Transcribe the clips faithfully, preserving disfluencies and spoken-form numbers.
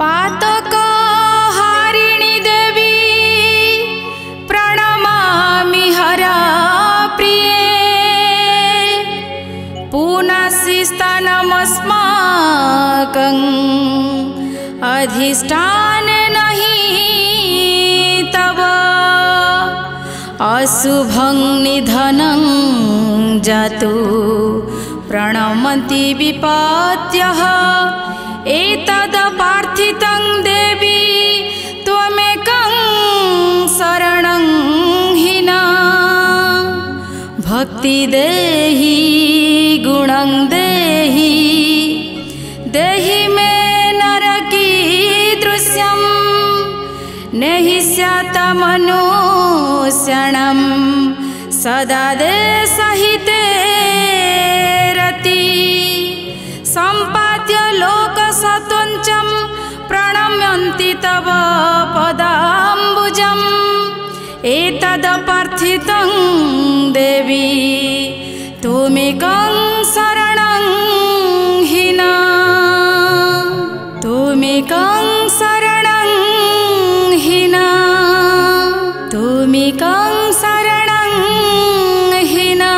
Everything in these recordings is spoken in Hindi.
पातका हारिणी देवी प्रणमामि हरा प्रिये पुनस्तानमस्माकं अधिष्ठान नहीं तव अशुभं निधनं जातु प्रणमति विपत्यः एतद् पार्थितं देवी त्वमेकं शरणं हिना भक्ति देहि गुणं देहि देहि मे नरकीदृश्यं नहि स्यात् मनुष्याणां सदा देशहिते रति सम्पाद्य लोकसत्वञ्चं प्रणम्यन्ति तव पदाम्बुजम् एतदपार्थितं देवी त्वमेकं शरणं हिना त्वमेकं शरणं हिना त्वमेकं शरणं हिना।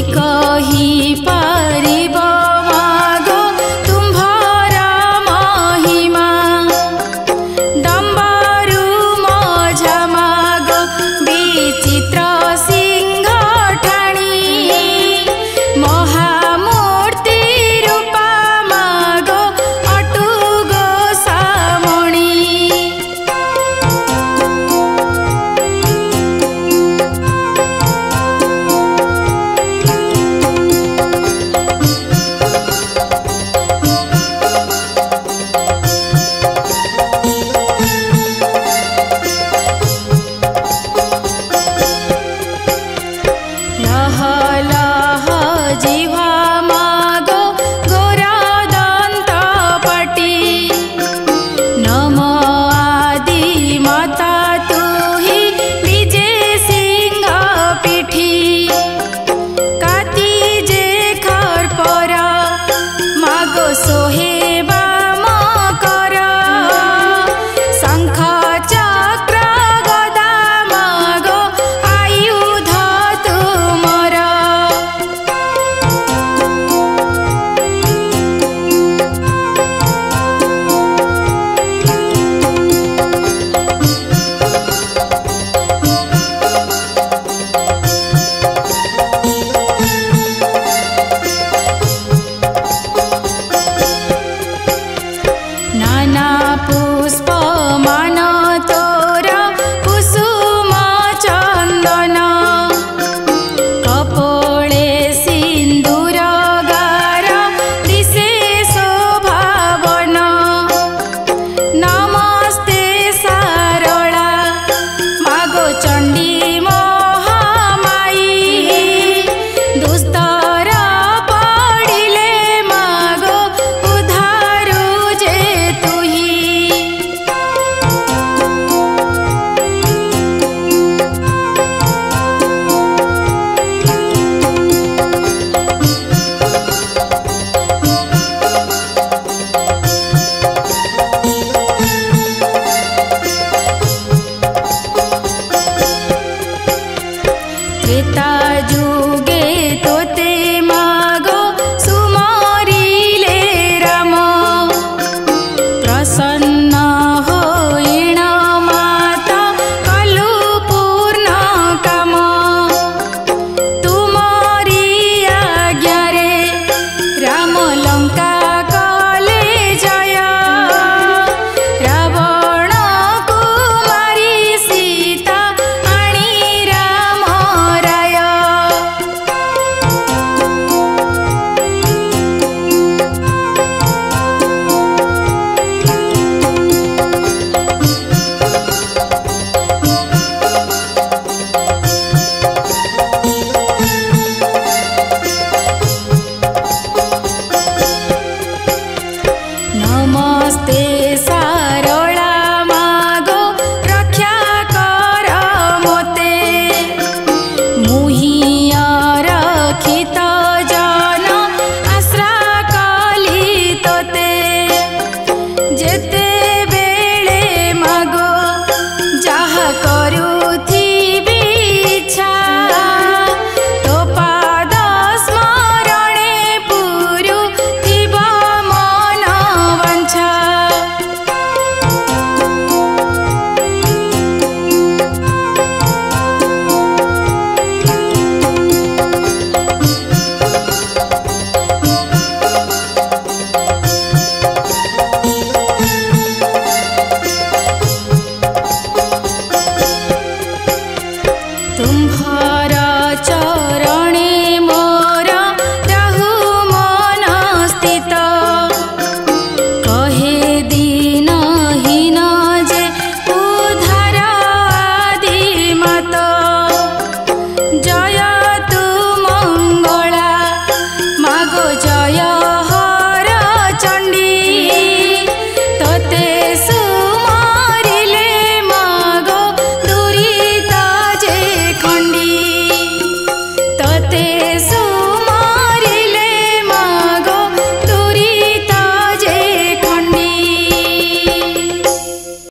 का ही पा